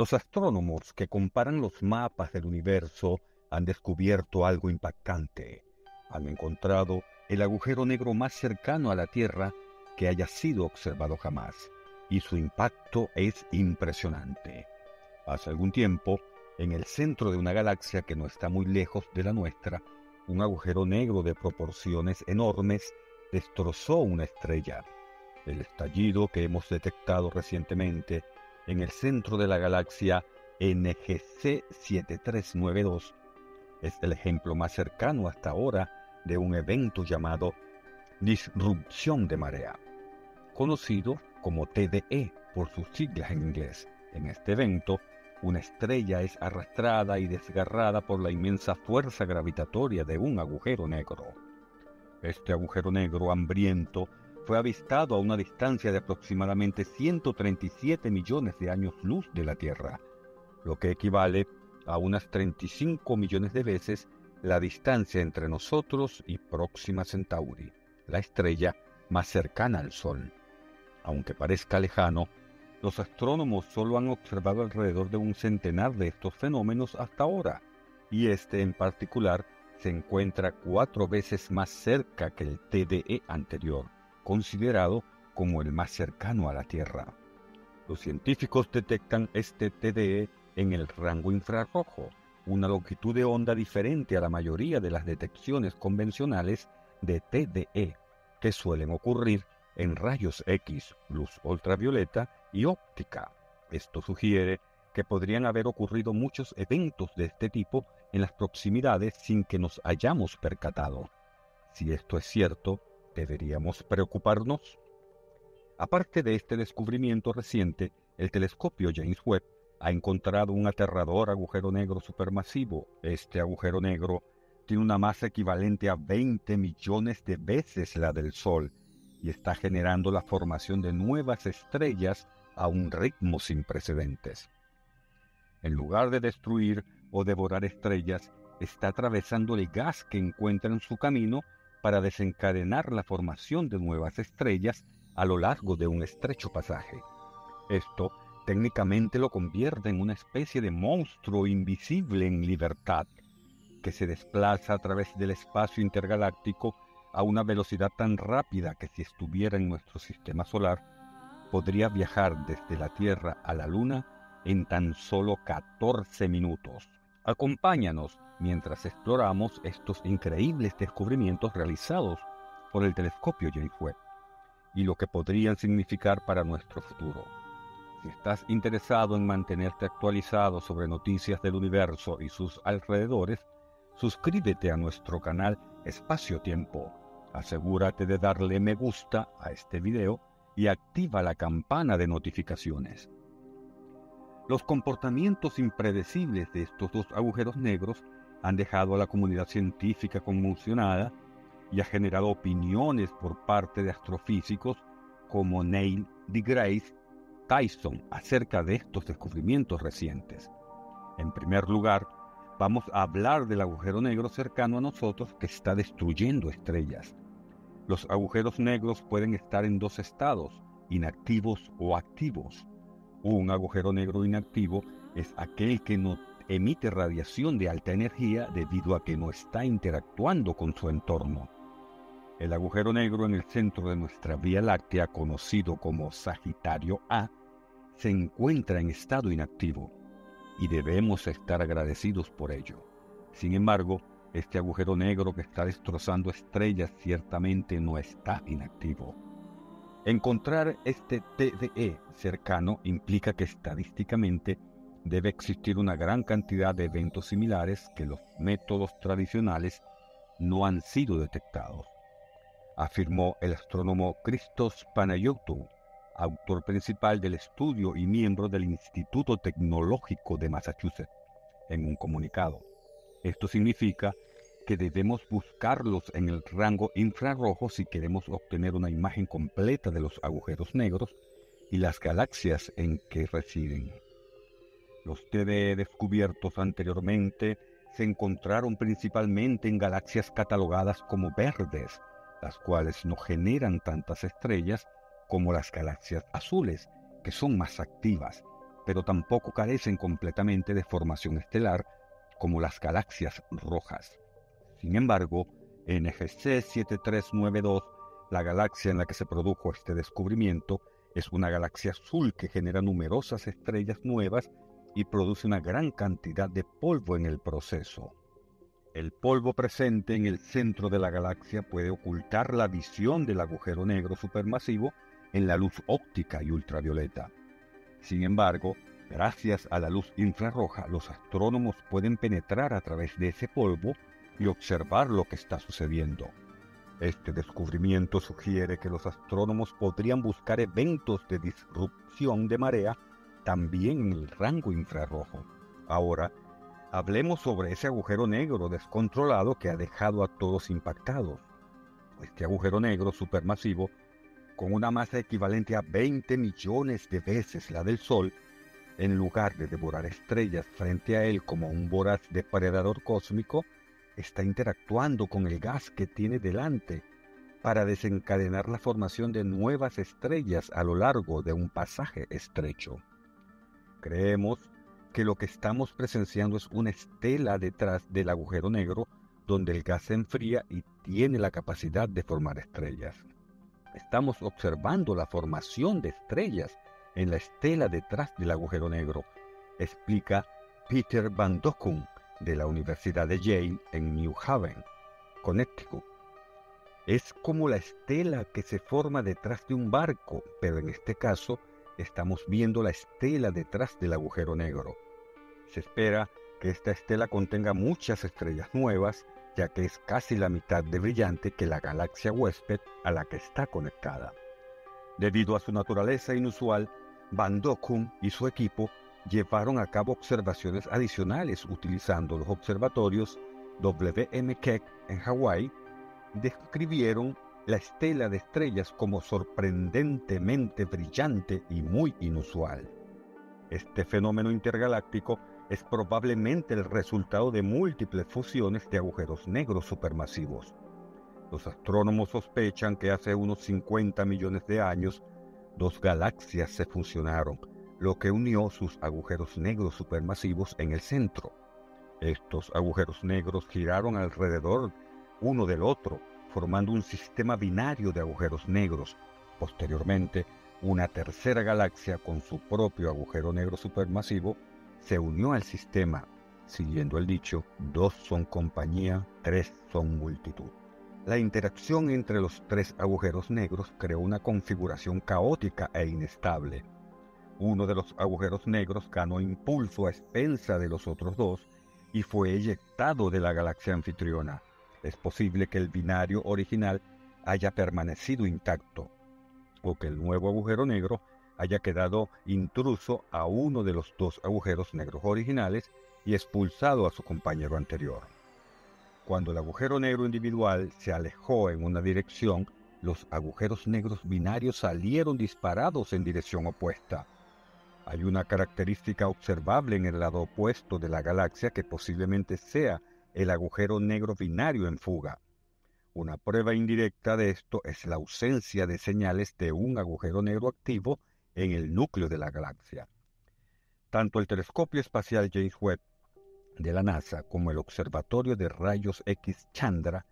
Los astrónomos que comparan los mapas del universo han descubierto algo impactante. Han encontrado el agujero negro más cercano a la Tierra que haya sido observado jamás, y su impacto es impresionante. Hace algún tiempo, en el centro de una galaxia que no está muy lejos de la nuestra, un agujero negro de proporciones enormes destrozó una estrella. El estallido que hemos detectado recientemente en el centro de la galaxia NGC 7392 es el ejemplo más cercano hasta ahora de un evento llamado Disrupción de Marea, conocido como TDE por sus siglas en inglés. En este evento, una estrella es arrastrada y desgarrada por la inmensa fuerza gravitatoria de un agujero negro. Este agujero negro hambriento fue avistado a una distancia de aproximadamente 137 millones de años luz de la Tierra, lo que equivale a unas 35 millones de veces la distancia entre nosotros y Próxima Centauri, la estrella más cercana al Sol. Aunque parezca lejano, los astrónomos solo han observado alrededor de un centenar de estos fenómenos hasta ahora, y este en particular se encuentra 4 veces más cerca que el TDE anterior, considerado como el más cercano a la Tierra. Los científicos detectan este TDE en el rango infrarrojo, una longitud de onda diferente a la mayoría de las detecciones convencionales de TDE, que suelen ocurrir en rayos X, luz ultravioleta y óptica. Esto sugiere que podrían haber ocurrido muchos eventos de este tipo en las proximidades sin que nos hayamos percatado. Si esto es cierto, ¿deberíamos preocuparnos? Aparte de este descubrimiento reciente, el telescopio James Webb ha encontrado un aterrador agujero negro supermasivo. Este agujero negro tiene una masa equivalente a 20 millones de veces la del Sol y está generando la formación de nuevas estrellas a un ritmo sin precedentes. En lugar de destruir o devorar estrellas, está atravesando el gas que encuentra en su camino para desencadenar la formación de nuevas estrellas a lo largo de un estrecho pasaje. Esto técnicamente lo convierte en una especie de monstruo invisible en libertad, que se desplaza a través del espacio intergaláctico a una velocidad tan rápida que si estuviera en nuestro sistema solar, podría viajar desde la Tierra a la Luna en tan solo 14 minutos. Acompáñanos mientras exploramos estos increíbles descubrimientos realizados por el telescopio James Webb y lo que podrían significar para nuestro futuro. Si estás interesado en mantenerte actualizado sobre noticias del universo y sus alrededores, suscríbete a nuestro canal Espacio-Tiempo. Asegúrate de darle me gusta a este video y activa la campana de notificaciones. Los comportamientos impredecibles de estos dos agujeros negros han dejado a la comunidad científica conmocionada y ha generado opiniones por parte de astrofísicos como Neil deGrasse Tyson acerca de estos descubrimientos recientes. En primer lugar, vamos a hablar del agujero negro cercano a nosotros que está destruyendo estrellas. Los agujeros negros pueden estar en dos estados, inactivos o activos. Un agujero negro inactivo es aquel que no emite radiación de alta energía debido a que no está interactuando con su entorno. El agujero negro en el centro de nuestra Vía Láctea, conocido como Sagitario A, se encuentra en estado inactivo, y debemos estar agradecidos por ello. Sin embargo, este agujero negro que está destrozando estrellas ciertamente no está inactivo. Encontrar este TDE cercano implica que estadísticamente debe existir una gran cantidad de eventos similares que los métodos tradicionales no han sido detectados, afirmó el astrónomo Christos Panayotou, autor principal del estudio y miembro del Instituto Tecnológico de Massachusetts, en un comunicado. Esto significa que debemos buscarlos en el rango infrarrojo si queremos obtener una imagen completa de los agujeros negros y las galaxias en que residen. Los TDE descubiertos anteriormente se encontraron principalmente en galaxias catalogadas como verdes, las cuales no generan tantas estrellas como las galaxias azules, que son más activas, pero tampoco carecen completamente de formación estelar, como las galaxias rojas. Sin embargo, en NGC 7392, la galaxia en la que se produjo este descubrimiento, es una galaxia azul que genera numerosas estrellas nuevas y produce una gran cantidad de polvo en el proceso. El polvo presente en el centro de la galaxia puede ocultar la visión del agujero negro supermasivo en la luz óptica y ultravioleta. Sin embargo, gracias a la luz infrarroja, los astrónomos pueden penetrar a través de ese polvo y observar lo que está sucediendo. Este descubrimiento sugiere que los astrónomos podrían buscar eventos de disrupción de marea también en el rango infrarrojo. Ahora, hablemos sobre ese agujero negro descontrolado que ha dejado a todos impactados. Este agujero negro supermasivo, con una masa equivalente a 20 millones de veces la del Sol, en lugar de devorar estrellas frente a él como un voraz depredador cósmico, está interactuando con el gas que tiene delante para desencadenar la formación de nuevas estrellas a lo largo de un pasaje estrecho. Creemos que lo que estamos presenciando es una estela detrás del agujero negro donde el gas se enfría y tiene la capacidad de formar estrellas. Estamos observando la formación de estrellas en la estela detrás del agujero negro, explica Peter Van Dockum, de la Universidad de Yale en New Haven, Connecticut. Es como la estela que se forma detrás de un barco, pero en este caso estamos viendo la estela detrás del agujero negro. Se espera que esta estela contenga muchas estrellas nuevas, ya que es casi la mitad de brillante que la galaxia huésped a la que está conectada. Debido a su naturaleza inusual, Van Dockum y su equipo llevaron a cabo observaciones adicionales utilizando los observatorios W.M. Keck en Hawái. Describieron la estela de estrellas como sorprendentemente brillante y muy inusual. Este fenómeno intergaláctico es probablemente el resultado de múltiples fusiones de agujeros negros supermasivos. Los astrónomos sospechan que hace unos 50 millones de años, dos galaxias se fusionaron, lo que unió sus agujeros negros supermasivos en el centro. Estos agujeros negros giraron alrededor uno del otro, formando un sistema binario de agujeros negros. Posteriormente, una tercera galaxia con su propio agujero negro supermasivo se unió al sistema. Siguiendo el dicho, dos son compañía, tres son multitud. La interacción entre los tres agujeros negros creó una configuración caótica e inestable. Uno de los agujeros negros ganó impulso a expensa de los otros dos y fue eyectado de la galaxia anfitriona. Es posible que el binario original haya permanecido intacto, o que el nuevo agujero negro haya quedado intruso a uno de los dos agujeros negros originales y expulsado a su compañero anterior. Cuando el agujero negro individual se alejó en una dirección, los agujeros negros binarios salieron disparados en dirección opuesta. Hay una característica observable en el lado opuesto de la galaxia que posiblemente sea el agujero negro binario en fuga. Una prueba indirecta de esto es la ausencia de señales de un agujero negro activo en el núcleo de la galaxia. Tanto el Telescopio Espacial James Webb de la NASA como el Observatorio de Rayos X Chandra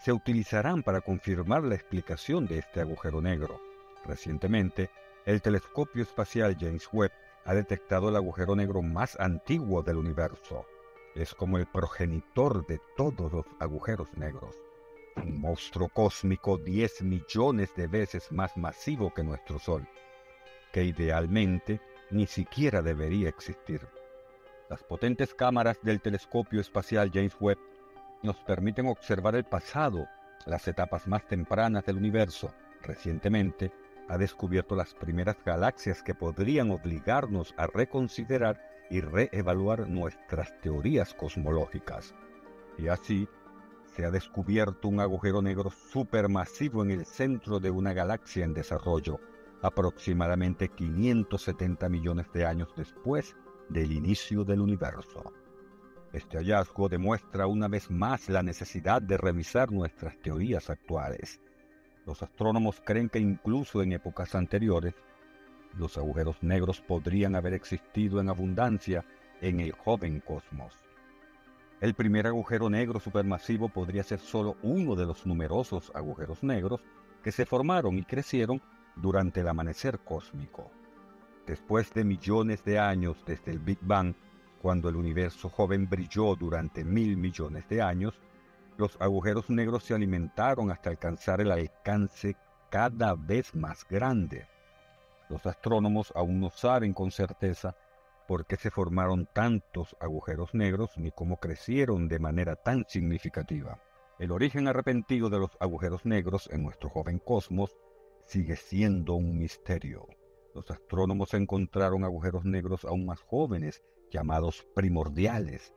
se utilizarán para confirmar la explicación de este agujero negro. Recientemente, el Telescopio Espacial James Webb ha detectado el agujero negro más antiguo del universo. Es como el progenitor de todos los agujeros negros, un monstruo cósmico 10 millones de veces más masivo que nuestro Sol, que idealmente ni siquiera debería existir. Las potentes cámaras del Telescopio Espacial James Webb nos permiten observar el pasado, las etapas más tempranas del universo. Recientemente, ha descubierto las primeras galaxias que podrían obligarnos a reconsiderar y reevaluar nuestras teorías cosmológicas. Y así, se ha descubierto un agujero negro supermasivo en el centro de una galaxia en desarrollo, aproximadamente 570 millones de años después del inicio del universo. Este hallazgo demuestra una vez más la necesidad de revisar nuestras teorías actuales. Los astrónomos creen que incluso en épocas anteriores, los agujeros negros podrían haber existido en abundancia en el joven cosmos. El primer agujero negro supermasivo podría ser solo uno de los numerosos agujeros negros que se formaron y crecieron durante el amanecer cósmico. Después de millones de años desde el Big Bang, cuando el universo joven brilló durante 1.000 millones de años, los agujeros negros se alimentaron hasta alcanzar el alcance cada vez más grande. Los astrónomos aún no saben con certeza por qué se formaron tantos agujeros negros ni cómo crecieron de manera tan significativa. El origen arrepentido de los agujeros negros en nuestro joven cosmos sigue siendo un misterio. Los astrónomos encontraron agujeros negros aún más jóvenes, llamados primordiales,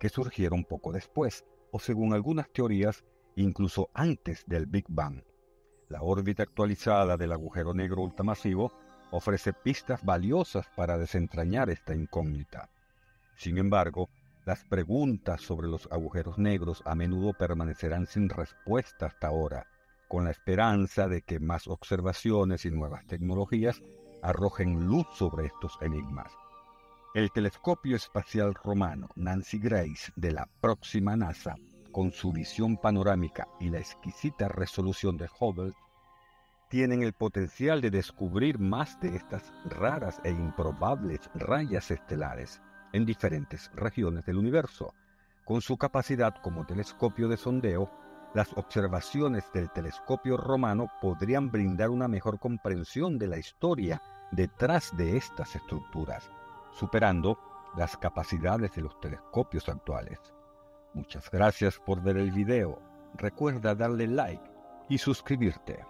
que surgieron poco después, o según algunas teorías, incluso antes del Big Bang. La órbita actualizada del agujero negro ultramasivo ofrece pistas valiosas para desentrañar esta incógnita. Sin embargo, las preguntas sobre los agujeros negros a menudo permanecerán sin respuesta hasta ahora, con la esperanza de que más observaciones y nuevas tecnologías arrojen luz sobre estos enigmas. El Telescopio Espacial Romano Nancy Grace de la próxima NASA, con su visión panorámica y la exquisita resolución de Hubble, tienen el potencial de descubrir más de estas raras e improbables rayas estelares en diferentes regiones del universo. Con su capacidad como telescopio de sondeo, las observaciones del Telescopio Romano podrían brindar una mejor comprensión de la historia detrás de estas estructuras, superando las capacidades de los telescopios actuales. Muchas gracias por ver el video. Recuerda darle like y suscribirte.